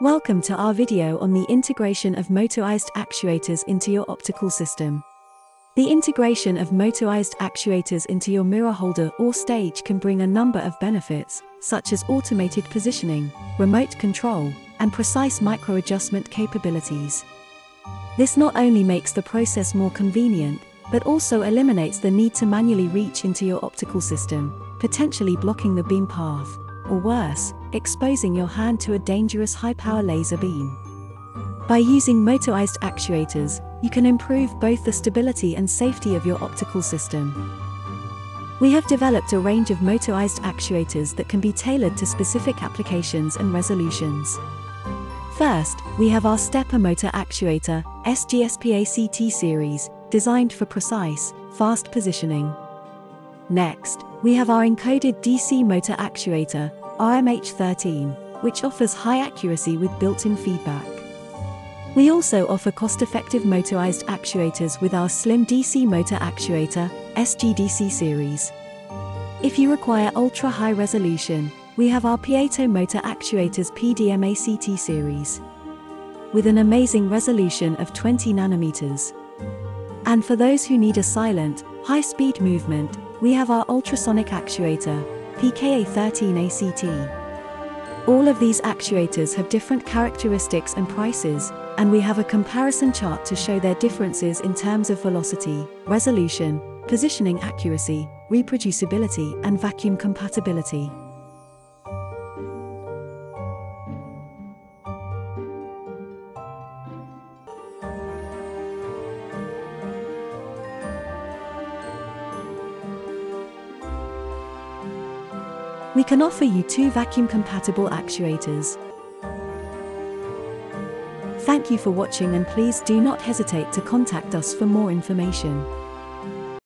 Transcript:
Welcome to our video on the integration of motorized actuators into your optical system. The integration of motorized actuators into your mirror holder or stage can bring a number of benefits, such as automated positioning, remote control, and precise micro-adjustment capabilities. This not only makes the process more convenient, but also eliminates the need to manually reach into your optical system, potentially blocking the beam path, or worse, exposing your hand to a dangerous high-power laser beam. By using motorized actuators, you can improve both the stability and safety of your optical system. We have developed a range of motorized actuators that can be tailored to specific applications and resolutions. First, we have our stepper motor actuator, SGSPACT series, designed for precise, fast positioning. Next, we have our encoded DC motor actuator, RMH13, which offers high accuracy with built-in feedback. We also offer cost-effective motorized actuators with our slim DC motor actuator, SGDC series. If you require ultra-high resolution, we have our Piezo motor actuators PDM-ACT series, with an amazing resolution of 20 nanometers. And for those who need a silent, high-speed movement, we have our ultrasonic actuator, PKA13ACT. All of these actuators have different characteristics and prices, and we have a comparison chart to show their differences in terms of velocity, resolution, positioning accuracy, reproducibility, and vacuum compatibility. We can offer you two vacuum-compatible actuators. Thank you for watching, and please do not hesitate to contact us for more information.